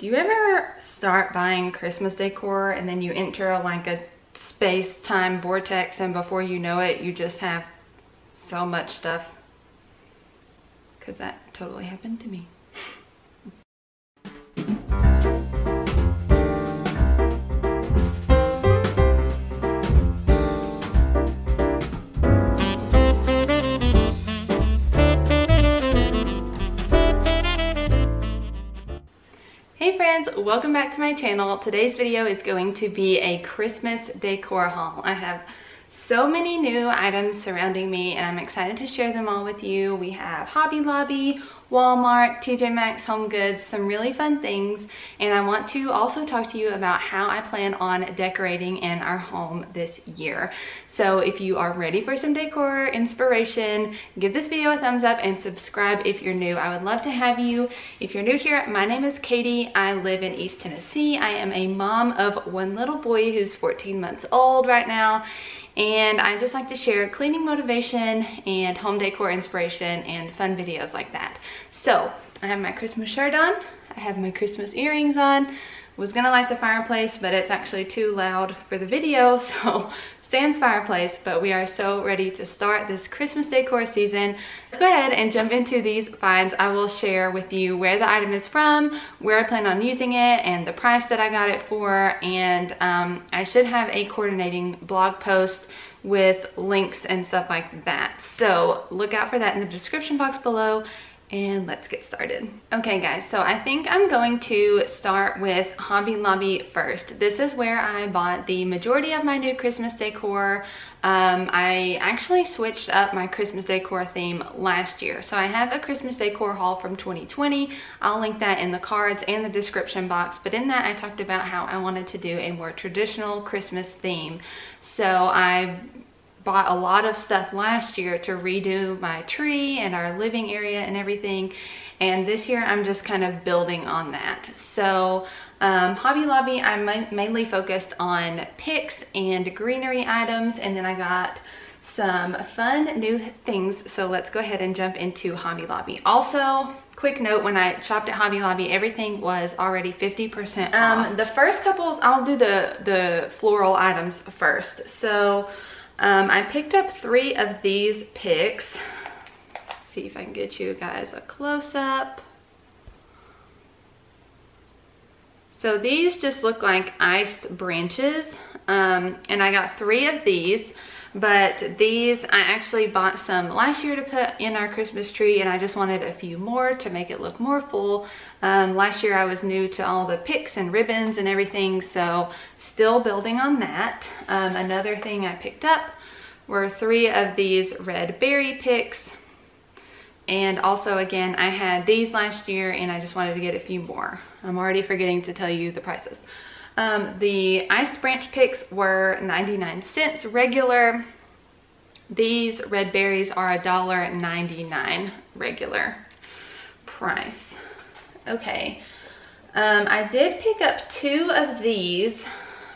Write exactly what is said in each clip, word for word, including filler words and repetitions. Do you ever start buying Christmas decor and then you enter like a space-time vortex and before you know it, you just have so much stuff? Because that totally happened to me. Welcome back to my channel. Today's video is going to be a Christmas decor haul. I have so many new items surrounding me and I'm excited to share them all with you. We have Hobby Lobby, Walmart, T J Maxx, Home Goods, some really fun things, and I want to also talk to you about how I plan on decorating in our home this year. So if you are ready for some decor inspiration, give this video a thumbs up and subscribe if you're new. I would love to have you. If you're new here, my name is Katey. I live in East Tennessee. I am a mom of one little boy who's fourteen months old right now, and I just like to share cleaning motivation and home decor inspiration and fun videos like that. So I have my Christmas shirt on, I have my Christmas earrings on, was gonna light the fireplace but it's actually too loud for the video, so sans fireplace, but we are so ready to start this Christmas decor season. Let's go ahead and jump into these finds. I will share with you where the item is from, where I plan on using it, and the price that I got it for, and um, I should have a coordinating blog post with links and stuff like that. So look out for that in the description box below. And let's get started. Okay guys, so I think I'm going to start with Hobby Lobby first. This is where I bought the majority of my new Christmas decor. Um, I actually switched up my Christmas decor theme last year. So I have a Christmas decor haul from twenty twenty. I'll link that in the cards and the description box. But in that I talked about how I wanted to do a more traditional Christmas theme. So I bought a lot of stuff last year to redo my tree and our living area and everything, and this year I'm just kind of building on that. So um, Hobby Lobby, I mainly focused on picks and greenery items, and then I got some fun new things. So let's go ahead and jump into Hobby Lobby. Also, quick note, when I shopped at Hobby Lobby, everything was already fifty percent off. Um, the first couple, I'll do the, the floral items first. So Um, I picked up three of these picks. Let's see if I can get you guys a close-up. So these just look like iced branches, um, and I got three of these, but these I actually bought some last year to put in our Christmas tree, and I just wanted a few more to make it look more full. Um, last year I was new to all the picks and ribbons and everything, so still building on that. Um, another thing I picked up were three of these red berry picks, and also again I had these last year and I just wanted to get a few more. I'm already forgetting to tell you the prices. Um, the iced branch picks were ninety-nine cents regular. These red berries are a dollar ninety-nine regular price. Okay, um, I did pick up two of these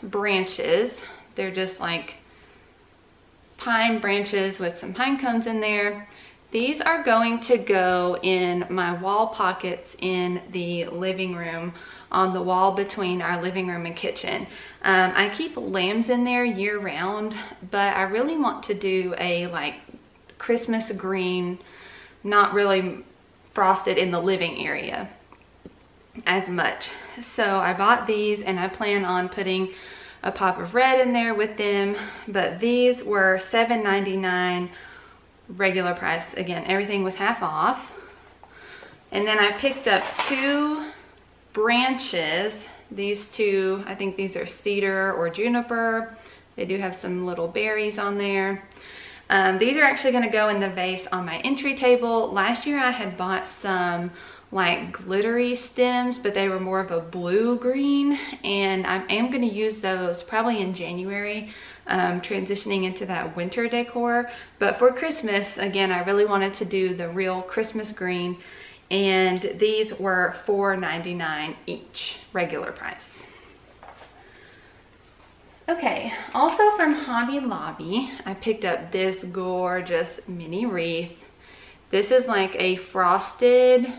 branches. They're just like pine branches with some pine cones in there. These are going to go in my wall pockets in the living room, on the wall between our living room and kitchen. Um, I keep lambs in there year round, but I really want to do a like Christmas green, not really frosted in the living area as much. So I bought these and I plan on putting a pop of red in there with them, but these were seven ninety-nine. Regular price. Again, everything was half off. And then I picked up two branches. These two, I think these are cedar or juniper. They do have some little berries on there. Um, these are actually going to go in the vase on my entry table. Last year I had bought some like glittery stems, but they were more of a blue green, and I am going to use those probably in January, um, transitioning into that winter decor. But for Christmas, again, I really wanted to do the real Christmas green, and these were four ninety-nine each regular price. Okay, also from Hobby Lobby, I picked up this gorgeous mini wreath. This is like a frosted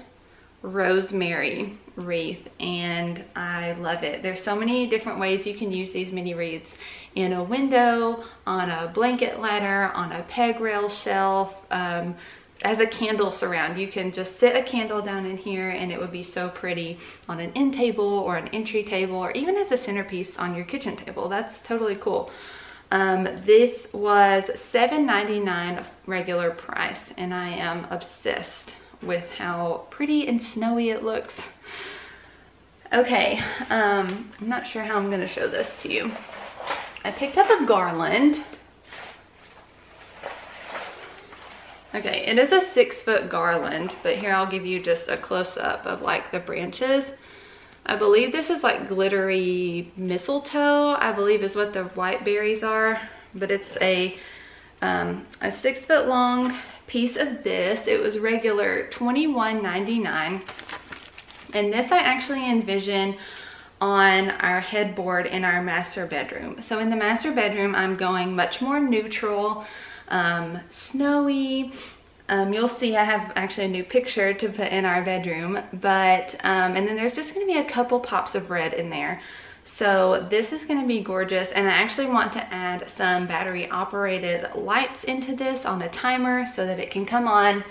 rosemary, wreath, and I love it. There's so many different ways you can use these mini wreaths: in a window, on a blanket ladder, on a peg rail shelf, um, as a candle surround. You can just sit a candle down in here and it would be so pretty on an end table or an entry table, or even as a centerpiece on your kitchen table. That's totally cool. Um, this was seven ninety-nine regular price, and I am obsessed with how pretty and snowy it looks. Okay, um, I'm not sure how I'm gonna show this to you. I picked up a garland. Okay, it is a six foot garland, but here I'll give you just a close up of like the branches. I believe this is like glittery mistletoe, I believe is what the white berries are, but it's a um, a six foot long piece of this. It was regular twenty-one ninety-nine, and this I actually envision on our headboard in our master bedroom. So in the master bedroom, I'm going much more neutral, um, snowy. Um, you'll see I have actually a new picture to put in our bedroom, but um, and then there's just going to be a couple pops of red in there. So this is going to be gorgeous, and I actually want to add some battery operated lights into this on a timer so that it can come on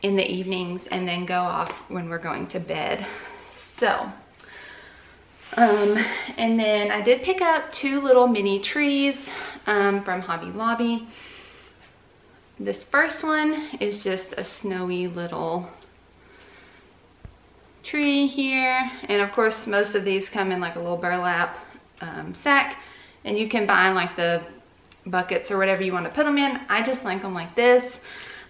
in the evenings and then go off when we're going to bed. So um, and then I did pick up two little mini trees um, from Hobby Lobby. This first one is just a snowy little tree here, and of course most of these come in like a little burlap um, sack, and you can buy like the buckets or whatever you want to put them in. I just like them like this.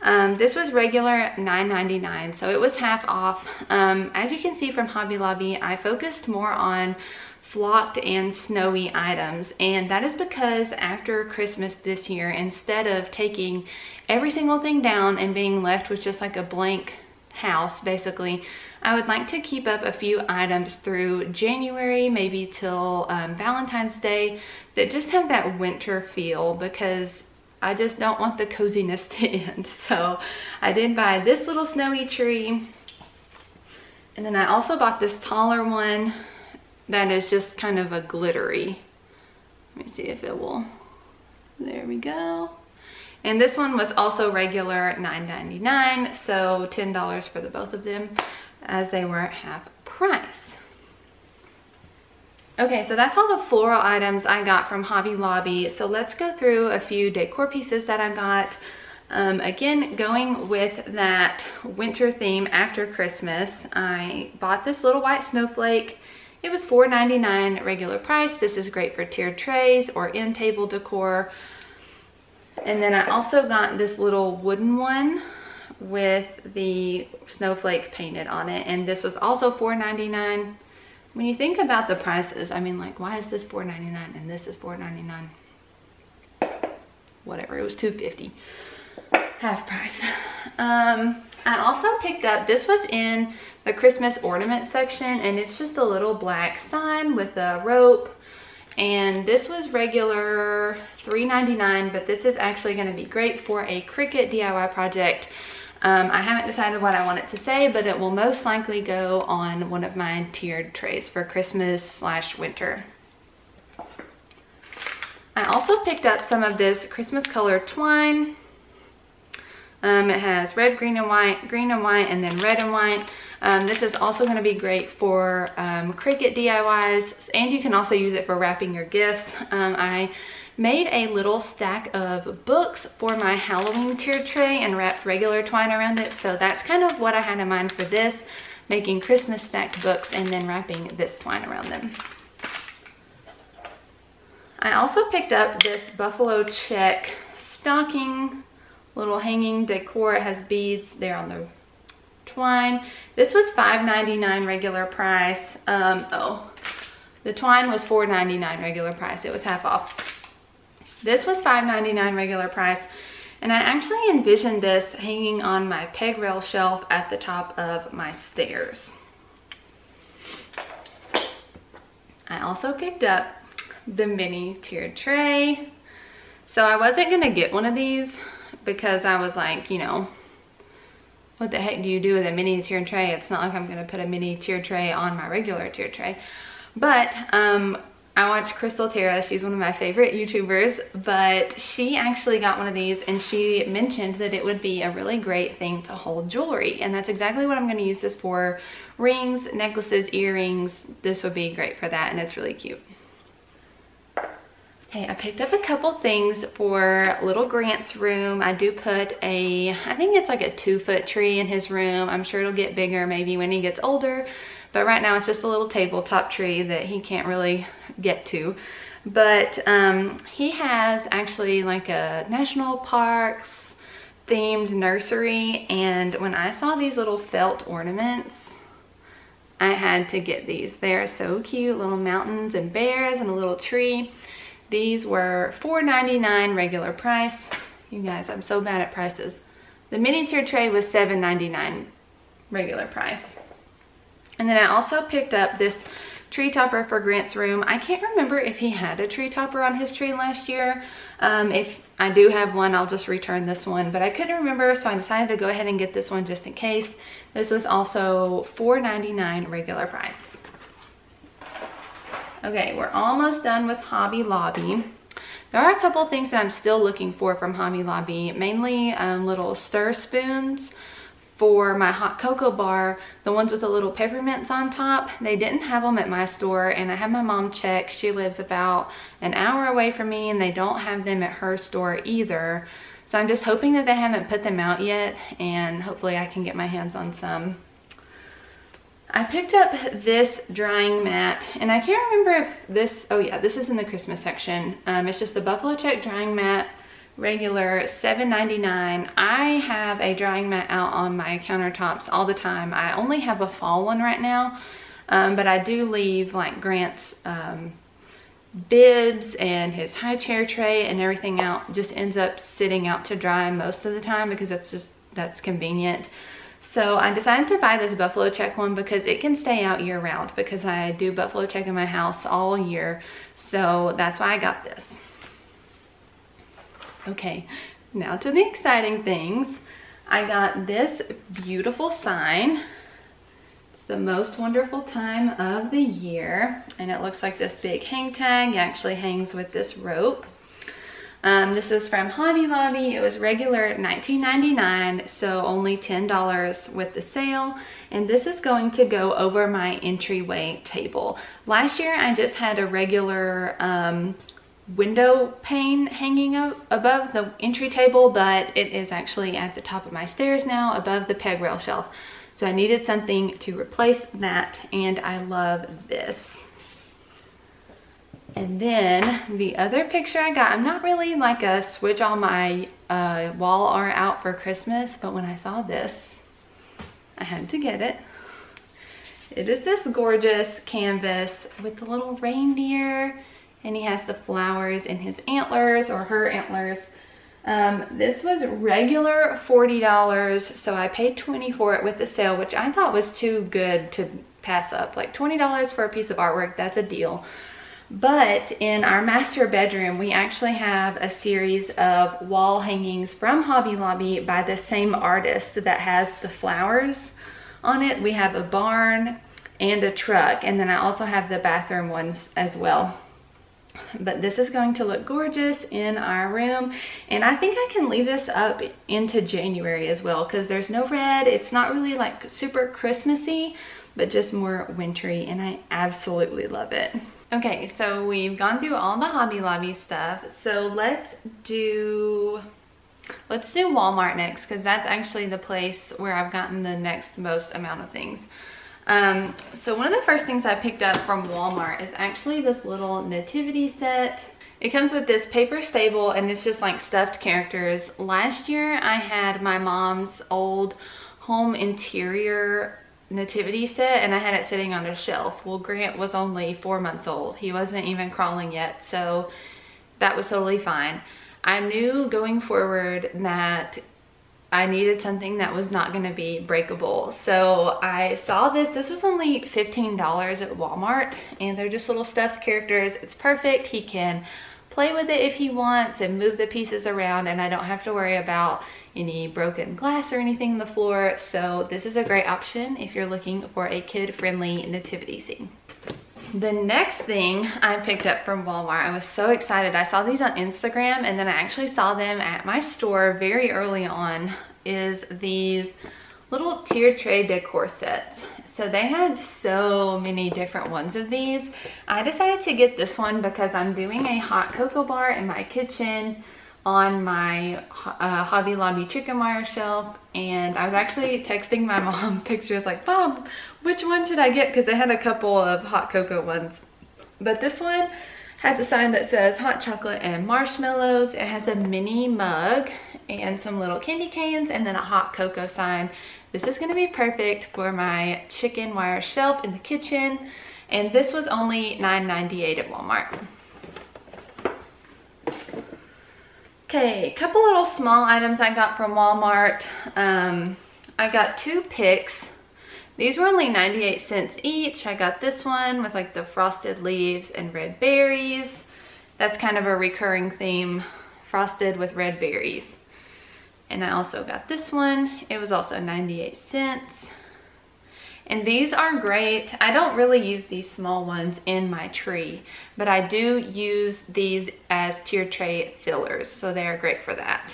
Um, this was regular nine ninety-nine, so it was half off. Um, as you can see from Hobby Lobby, I focused more on flocked and snowy items, and that is because after Christmas this year, instead of taking every single thing down and being left with just like a blank house basically, I would like to keep up a few items through January, maybe till um, Valentine's Day, that just have that winter feel, because I just don't want the coziness to end. So I did buy this little snowy tree, and then I also bought this taller one that is just kind of a glittery. Let me see if it will. There we go. And this one was also regular nine ninety-nine, so ten dollars for the both of them, as they were half price. Okay, so that's all the floral items I got from Hobby Lobby. So let's go through a few decor pieces that I got. Um, again, going with that winter theme after Christmas, I bought this little white snowflake. It was four ninety-nine regular price. This is great for tiered trays or end table decor. And then I also got this little wooden one with the snowflake painted on it, and this was also four ninety-nine. When you think about the prices, I mean, like, why is this four ninety-nine and this is four ninety-nine? Whatever, it was two fifty, half price. Um, I also picked up, this was in the Christmas ornament section, and it's just a little black sign with a rope, and this was regular three ninety-nine, but this is actually going to be great for a Cricut D I Y project. Um, I haven't decided what I want it to say, but it will most likely go on one of my tiered trays for Christmas slash winter. I also picked up some of this Christmas color twine. Um, it has red, green, and white, green and white, and then red and white. Um, this is also going to be great for um, Cricut D I Ys, and you can also use it for wrapping your gifts. Um, I made a little stack of books for my Halloween tiered tray and wrapped regular twine around it, so that's kind of what I had in mind for this, making Christmas stacked books and then wrapping this twine around them. I also picked up this buffalo check stocking, little hanging decor. It has beads there on the twine. This was five ninety-nine regular price. Um, oh, the twine was four ninety-nine regular price. It was half off. This was five ninety-nine regular price, and I actually envisioned this hanging on my peg rail shelf at the top of my stairs. I also picked up the mini tiered tray. So I wasn't gonna get one of these, because I was like, you know, what the heck do you do with a mini tier tray? It's not like I'm gonna put a mini tier tray on my regular tier tray. But um, I watch Crystal Tara, she's one of my favorite YouTubers, but she actually got one of these and she mentioned that it would be a really great thing to hold jewelry, and that's exactly what I'm going to use this for. Rings, necklaces, earrings, this would be great for that, and it's really cute. Hey, I picked up a couple things for little Grant's room. I do put a, I think it's like a two foot tree in his room. I'm sure it'll get bigger maybe when he gets older, but right now it's just a little tabletop tree that he can't really get to. But um, he has actually like a national parks themed nursery, and when I saw these little felt ornaments, I had to get these. They are so cute, little mountains and bears and a little tree. These were four ninety-nine regular price. You guys, I'm so bad at prices. The mini tier tray was seven ninety-nine regular price. And then I also picked up this tree topper for Grant's room. I can't remember if he had a tree topper on his tree last year. Um, if I do have one, I'll just return this one, but I couldn't remember, so I decided to go ahead and get this one just in case. This was also four ninety-nine regular price. Okay, we're almost done with Hobby Lobby. There are a couple things that I'm still looking for from Hobby Lobby, mainly um, little stir spoons for my hot cocoa bar, the ones with the little peppermints on top. They didn't have them at my store, and I had my mom check. She lives about an hour away from me, and they don't have them at her store either. So I'm just hoping that they haven't put them out yet, and hopefully I can get my hands on some. I picked up this drying mat, and I can't remember if this, oh yeah, this is in the Christmas section. Um, it's just a buffalo check drying mat. Regular seven ninety-nine. I have a drying mat out on my countertops all the time. I only have a fall one right now, um, but I do leave like Grant's um, bibs and his high chair tray and everything out. Just ends up sitting out to dry most of the time because that's just, that's convenient. So I decided to buy this buffalo check one because it can stay out year round, because I do buffalo check in my house all year. So that's why I got this. Okay, now to the exciting things. I got this beautiful sign. It's the most wonderful time of the year, and it looks like this big hang tag. It actually hangs with this rope. Um, this is from Hobby Lobby. It was regular nineteen ninety-nine, so only ten dollars with the sale. And this is going to go over my entryway table. Last year I just had a regular um, window pane hanging up above the entry table, but it is actually at the top of my stairs now, above the peg rail shelf. So I needed something to replace that, and I love this. And then the other picture I got, I'm not really like a switch all my uh, wall art out for Christmas, but when I saw this, I had to get it. It is this gorgeous canvas with the little reindeer, and he has the flowers in his antlers, or her antlers. Um, this was regular forty dollars, so I paid twenty dollars for it with the sale, which I thought was too good to pass up. Like twenty dollars for a piece of artwork, that's a deal. But in our master bedroom, we actually have a series of wall hangings from Hobby Lobby by the same artist that has the flowers on it. We have a barn and a truck, and then I also have the bathroom ones as well. But this is going to look gorgeous in our room, and I think I can leave this up into January as well, because there's no red. It's not really like super Christmassy, but just more wintry, and I absolutely love it. Okay, so we've gone through all the Hobby Lobby stuff, so let's do let's do Walmart next, because that's actually the place where I've gotten the next most amount of things. Um, so one of the first things I picked up from Walmart is actually this little nativity set. It comes with this paper stable, and it's just like stuffed characters. Last year I had my mom's old home interior nativity set, and I had it sitting on a shelf. Well, Grant was only four months old. He wasn't even crawling yet, so that was totally fine. I knew going forward that I needed something that was not going to be breakable. So I saw this. This was only fifteen dollars at Walmart, and they're just little stuffed characters. It's perfect. He can play with it if he wants and move the pieces around, and I don't have to worry about any broken glass or anything on the floor. So this is a great option if you're looking for a kid-friendly nativity scene. The next thing I picked up from Walmart, I was so excited. I saw these on Instagram and then I actually saw them at my store very early on, is these little tiered tray decor sets. So they had so many different ones of these. I decided to get this one because I'm doing a hot cocoa bar in my kitchen on my uh, Hobby Lobby chicken wire shelf, and I was actually texting my mom pictures like, Mom, which one should I get? Because they had a couple of hot cocoa ones. But this one has a sign that says hot chocolate and marshmallows. It has a mini mug and some little candy canes and then a hot cocoa sign. This is going to be perfect for my chicken wire shelf in the kitchen, and this was only nine ninety-eight at Walmart. Okay, a couple little small items I got from Walmart. Um, I got two picks. These were only ninety-eight cents each. I got this one with like the frosted leaves and red berries. That's kind of a recurring theme, frosted with red berries. And I also got this one. It was also ninety-eight cents. And these are great. I don't really use these small ones in my tree, but I do use these as tier tray fillers, so they are great for that.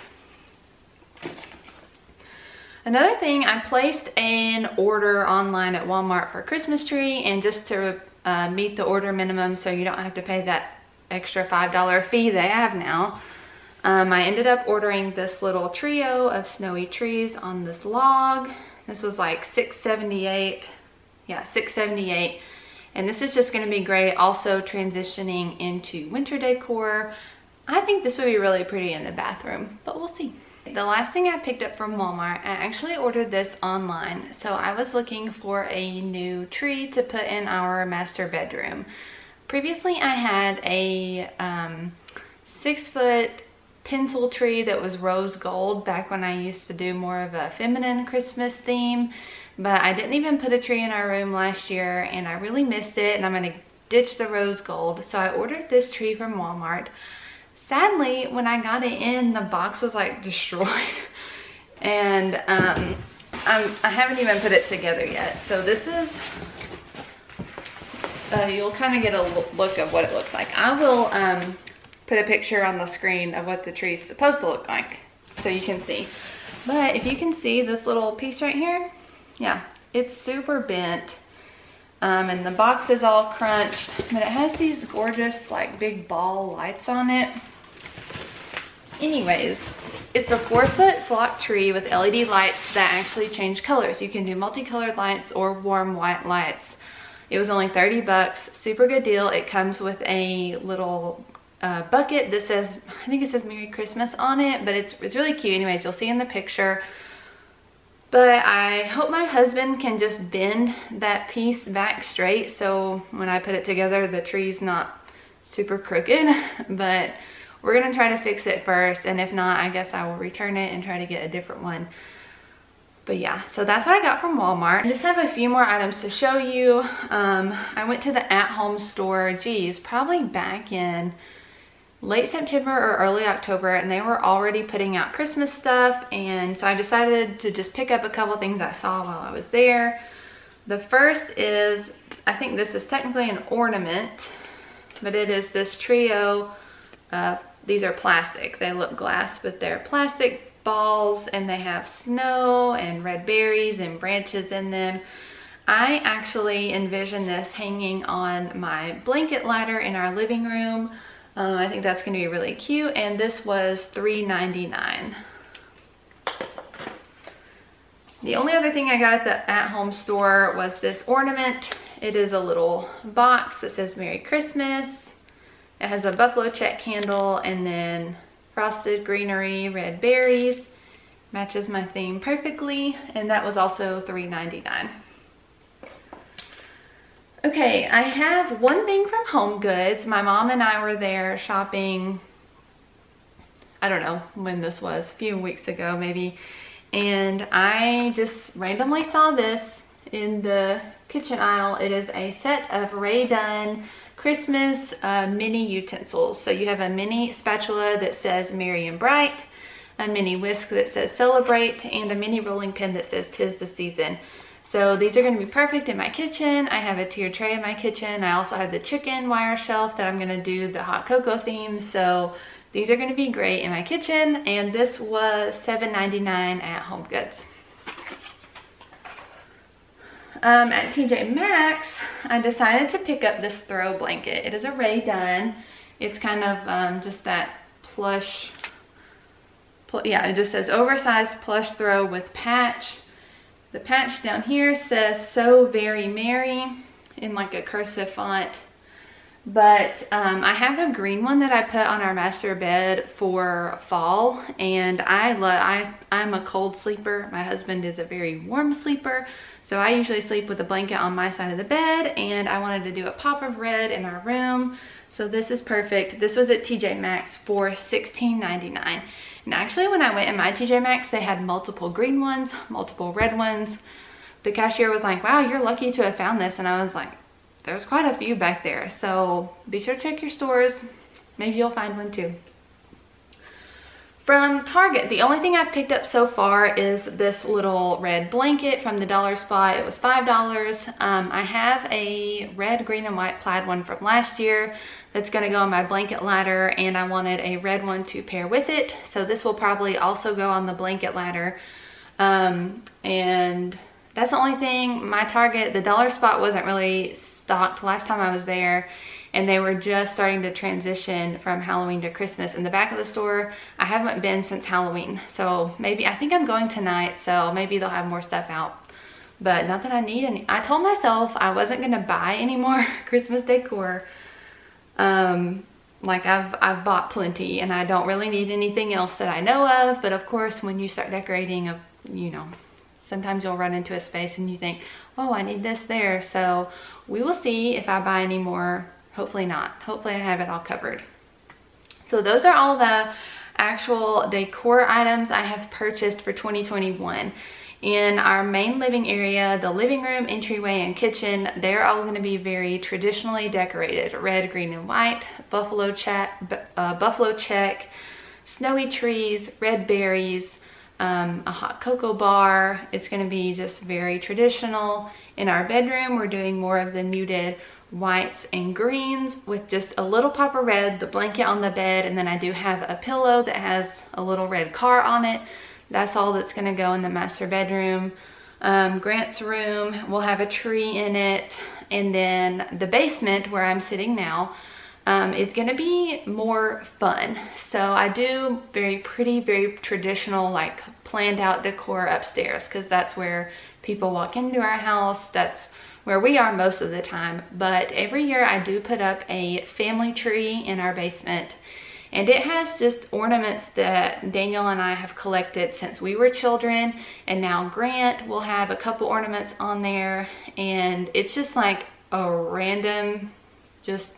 Another thing, I placed an order online at Walmart for a Christmas tree, and just to uh, meet the order minimum so you don't have to pay that extra five dollar fee they have now, um, I ended up ordering this little trio of snowy trees on this log. This was like six seventy-eight, yeah, six seventy-eight, and this is just going to be great. Also transitioning into winter decor, I think this would be really pretty in the bathroom, but we'll see. The last thing I picked up from Walmart, I actually ordered this online. So I was looking for a new tree to put in our master bedroom. Previously, I had a um, six foot pencil tree that was rose gold back when I used to do more of a feminine Christmas theme, but I didn't even put a tree in our room last year and I really missed it, and I'm going to ditch the rose gold. So I ordered this tree from Walmart. Sadly, when I got it in, the box was like destroyed and um, I'm, I haven't even put it together yet. So this is, uh, you'll kind of get a look of what it looks like. I will um, put a picture on the screen of what the tree is supposed to look like so you can see. But if you can see this little piece right here, yeah, it's super bent, um, and the box is all crunched, but it has these gorgeous like big ball lights on it. Anyways, it's a four foot flock tree with L E D lights that actually change colors. You can do multicolored lights or warm white lights. It was only thirty bucks, super good deal. It comes with a little Uh, bucket that says, I think it says Merry Christmas on it, but it's, it's really cute. Anyways, you'll see in the picture. But I hope my husband can just bend that piece back straight so when I put it together the tree's not super crooked. But we're gonna try to fix it first, and if not, I guess I will return it and try to get a different one. But yeah, so that's what I got from Walmart. I just have a few more items to show you. um, I went to the at-home store, geez, probably back in late September or early October, and they were already putting out Christmas stuff, and so I decided to just pick up a couple things I saw while I was there. The first is, I think this is technically an ornament, but it is this trio. Uh, these are plastic. They look glass, but they're plastic balls, and they have snow and red berries and branches in them. I actually envision this hanging on my blanket ladder in our living room. Um, I think that's going to be really cute, and this was three ninety-nine. The only other thing I got at the at-home store was this ornament. It is a little box that says Merry Christmas. It has a buffalo check candle and then frosted greenery, red berries. Matches my theme perfectly, and that was also three ninety-nine. Okay, I have one thing from Home Goods. My mom and I were there shopping, I don't know when this was, a few weeks ago maybe, and I just randomly saw this in the kitchen aisle. It is a set of Rae Dunn Christmas uh, mini utensils. So you have a mini spatula that says Merry and Bright, a mini whisk that says celebrate, and a mini rolling pin that says tis the season. So these are gonna be perfect in my kitchen. I have a tiered tray in my kitchen. I also have the chicken wire shelf that I'm gonna do the hot cocoa theme. So these are gonna be great in my kitchen. And this was seven ninety-nine at Home Goods. Um, at T J Maxx, I decided to pick up this throw blanket. It is a Rae Dunn. It's kind of um, just that plush, pl yeah, it just says oversized plush throw with patch. The patch down here says so very merry in like a cursive font, but um, I have a green one that I put on our master bed for fall, and I love, I, I'm a cold sleeper. My husband is a very warm sleeper, so I usually sleep with a blanket on my side of the bed, and I wanted to do a pop of red in our room, so this is perfect. This was at T J Maxx for sixteen ninety-nine. And actually when I went in my T J Maxx, they had multiple green ones, multiple red ones. The cashier was like, wow, you're lucky to have found this. And I was like, there's quite a few back there. So be sure to check your stores. Maybe you'll find one too. From Target, the only thing I've picked up so far is this little red blanket from the dollar spot. It was five dollars. Um, I have a red, green, and white plaid one from last year that's gonna go on my blanket ladder, and I wanted a red one to pair with it. So this will probably also go on the blanket ladder. Um, and that's the only thing. My Target, the dollar spot wasn't really stocked last time I was there, and they were just starting to transition from Halloween to Christmas. In the back of the store, I haven't been since Halloween. So maybe, I think I'm going tonight, so maybe they'll have more stuff out. But not that I need any. I told myself I wasn't gonna buy any more Christmas decor. Um, like I've, I've bought plenty, and I don't really need anything else that I know of. But of course, when you start decorating, a, you know, sometimes you'll run into a space and you think, oh, I need this there. So we will see if I buy any more. Hopefully not. Hopefully I have it all covered. So those are all the actual decor items I have purchased for twenty twenty-one. In our main living area, the living room, entryway, and kitchen, they're all going to be very traditionally decorated. Red, green, and white, buffalo check, uh, buffalo check, snowy trees, red berries, um, a hot cocoa bar. It's going to be just very traditional. In our bedroom, we're doing more of the muted whites and greens with just a little pop of red, the blanket on the bed, and then I do have a pillow that has a little red car on it. That's all that's going to go in the master bedroom. Um, Grant's room will have a tree in it, and then the basement where I'm sitting now um, is going to be more fun. So I do very pretty, very traditional, like planned out decor upstairs, because that's where people walk into our house. That's where we are most of the time, but every year I do put up a family tree in our basement, and it has just ornaments that Daniel and I have collected since we were children, and now Grant will have a couple ornaments on there, and it's just like a random, just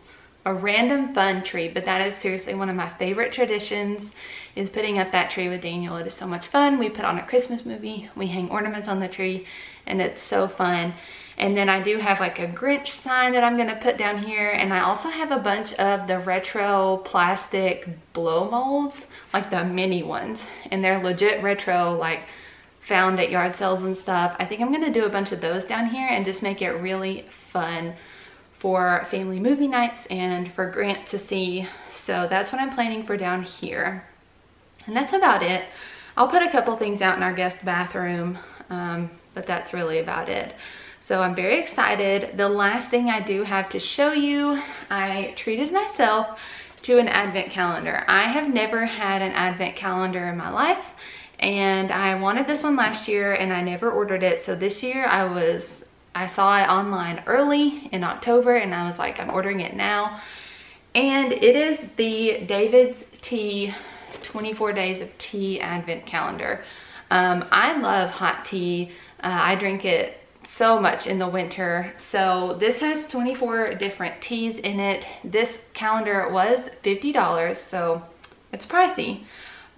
a random fun tree. But that is seriously one of my favorite traditions, is putting up that tree with Daniel. It is so much fun. We put on a Christmas movie, we hang ornaments on the tree, and it's so fun. And then I do have like a Grinch sign that I'm going to put down here. And I also have a bunch of the retro plastic blow molds, like the mini ones. And they're legit retro, like found at yard sales and stuff. I think I'm going to do a bunch of those down here and just make it really fun for family movie nights and for Grant to see. So that's what I'm planning for down here. And that's about it. I'll put a couple things out in our guest bathroom, um, but that's really about it. So I'm very excited. The last thing I do have to show you, I treated myself to an advent calendar. I have never had an advent calendar in my life, and I wanted this one last year and I never ordered it. So this year I was, I saw it online early in October, and I was like, I'm ordering it now. And it is the David's Tea twenty-four Days of Tea Advent Calendar. Um, I love hot tea. Uh, I drink it so much in the winter. So this has twenty-four different teas in it. This calendar was fifty dollars, so it's pricey,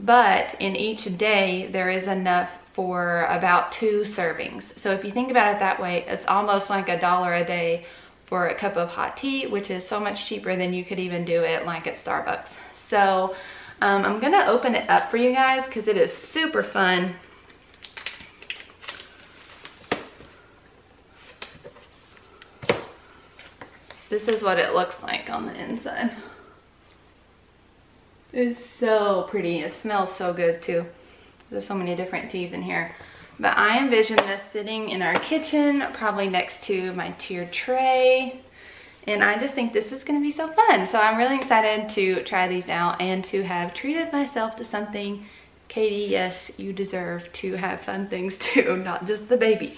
but in each day there is enough for about two servings. So if you think about it that way, it's almost like a dollar a day for a cup of hot tea, which is so much cheaper than you could even do it like at Starbucks. So Um, I'm gonna open it up for you guys because it is super fun. This is what it looks like on the inside. It's so pretty. It smells so good too. There's so many different teas in here. But I envision this sitting in our kitchen, probably next to my tier tray. And I just think this is going to be so fun. So I'm really excited to try these out and to have treated myself to something. Katey, yes, you deserve to have fun things too, not just the baby.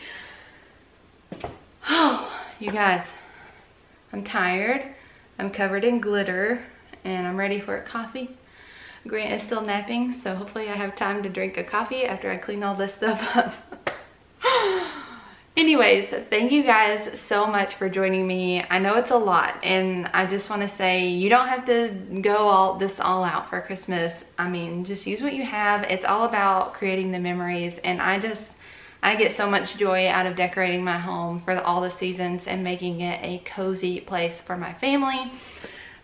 Oh, you guys. I'm tired, I'm covered in glitter, and I'm ready for a coffee. Grant is still napping, so hopefully I have time to drink a coffee after I clean all this stuff up. Anyways, thank you guys so much for joining me. I know it's a lot, and I just want to say you don't have to go all this all out for Christmas. I mean, just use what you have. It's all about creating the memories, and I just... I get so much joy out of decorating my home for all the seasons and making it a cozy place for my family.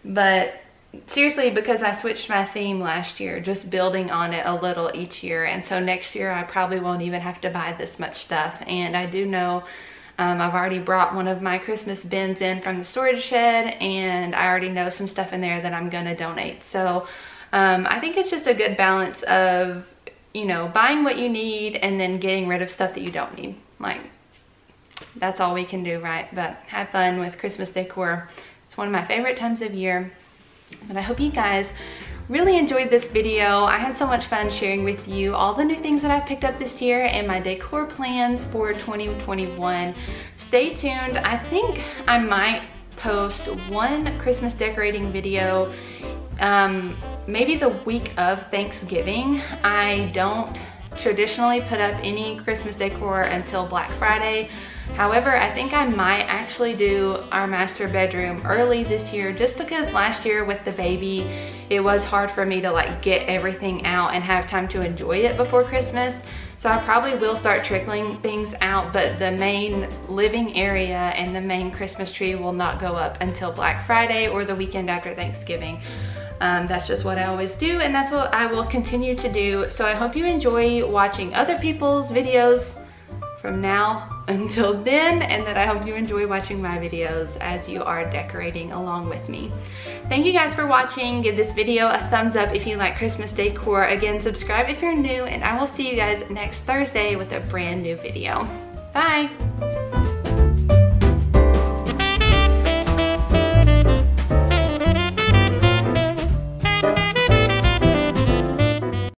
But seriously, because I switched my theme last year, just building on it a little each year. And so next year I probably won't even have to buy this much stuff. And I do know um, I've already brought one of my Christmas bins in from the storage shed, and I already know some stuff in there that I'm gonna donate. So um, I think it's just a good balance of, you know, buying what you need and then getting rid of stuff that you don't need. Like, that's all we can do, right? But have fun with Christmas decor. It's one of my favorite times of year. But I hope you guys really enjoyed this video. I had so much fun sharing with you all the new things that I've picked up this year and my decor plans for twenty twenty-one. Stay tuned. I think I might post one Christmas decorating video um, maybe the week of Thanksgiving. I don't traditionally put up any Christmas decor until Black Friday. However, I think I might actually do our master bedroom early this year, just because last year with the baby, it was hard for me to like get everything out and have time to enjoy it before Christmas. So I probably will start trickling things out, but the main living area and the main Christmas tree will not go up until Black Friday or the weekend after Thanksgiving. Um, that's just what I always do, and that's what I will continue to do. So I hope you enjoy watching other people's videos from now until then, and that I hope you enjoy watching my videos as you are decorating along with me. Thank you guys for watching. Give this video a thumbs up if you like Christmas decor. Again, subscribe if you're new, and I will see you guys next Thursday with a brand new video. Bye!